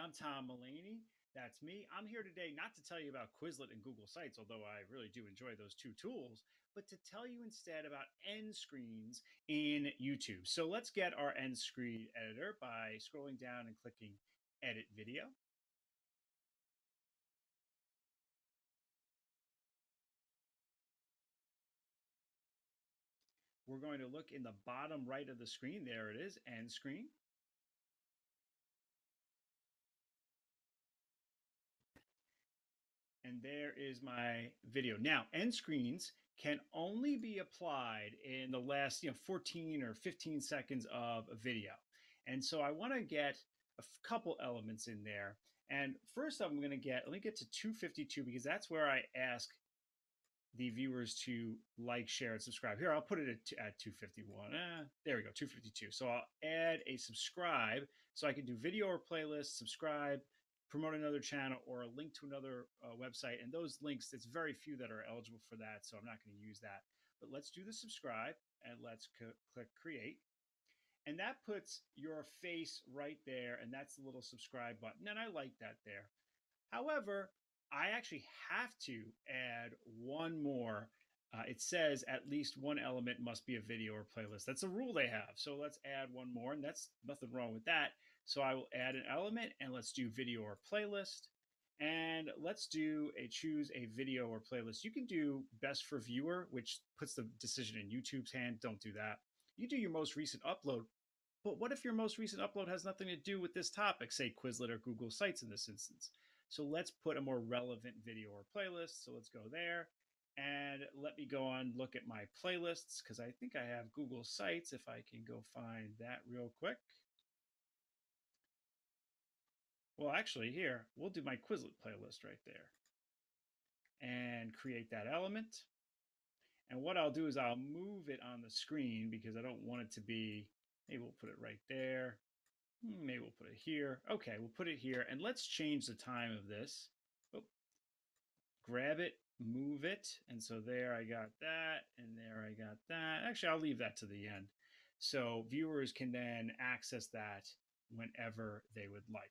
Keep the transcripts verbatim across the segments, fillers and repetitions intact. I'm Tom Mullaney. That's me. I'm here today not to tell you about Quizlet and Google Sites, although I really do enjoy those two tools, but to tell you instead about end screens in YouTube. So let's get our end screen editor by scrolling down and clicking Edit Video. We're going to look in the bottom right of the screen. There it is, end screen. And there is my video. Now, end screens can only be applied in the last you know, fourteen or fifteen seconds of a video. And so I want to get a couple elements in there. And first I'm going to get, let me get to two fifty-two, because that's where I ask the viewers to like, share, and subscribe. Here, I'll put it at, at two fifty-one. Ah, there we go, two fifty-two. So I'll add a subscribe so I can do video or playlist, subscribe, promote another channel, or a link to another uh, website. And those links, there's very few that are eligible for that, so I'm not going to use that. But let's do the subscribe, and let's click Create. And that puts your face right there, and that's the little subscribe button. And I like that there. However, I actually have to add one more. Uh, it says at least one element must be a video or playlist. That's a rule they have. So let's add one more, and that's nothing wrong with that. So I will add an element, and let's do video or playlist. And let's do a choose a video or playlist. You can do best for viewer, which puts the decision in YouTube's hand. Don't do that. You do your most recent upload. But what if your most recent upload has nothing to do with this topic, say Quizlet or Google Sites in this instance? So let's put a more relevant video or playlist. So let's go there and let me go on, look at my playlists, because I think I have Google Sites. If I can go find that real quick. Well, actually here, we'll do my Quizlet playlist right there and create that element. And what I'll do is I'll move it on the screen because I don't want it to be, maybe we'll put it right there. Maybe we'll put it here. Okay, we'll put it here. And let's change the time of this. Oh, grab it, move it. And so there I got that, and there I got that. Actually, I'll leave that to the end. So viewers can then access that whenever they would like.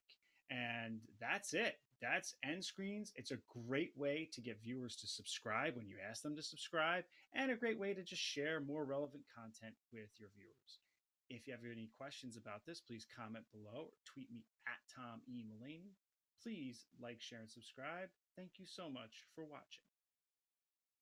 And that's it. That's end screens. It's a great way to get viewers to subscribe when you ask them to subscribe, and a great way to just share more relevant content with your viewers. If you have any questions about this, please comment below or tweet me at Tom E. Mullaney. Please like, share, and subscribe. Thank you so much for watching.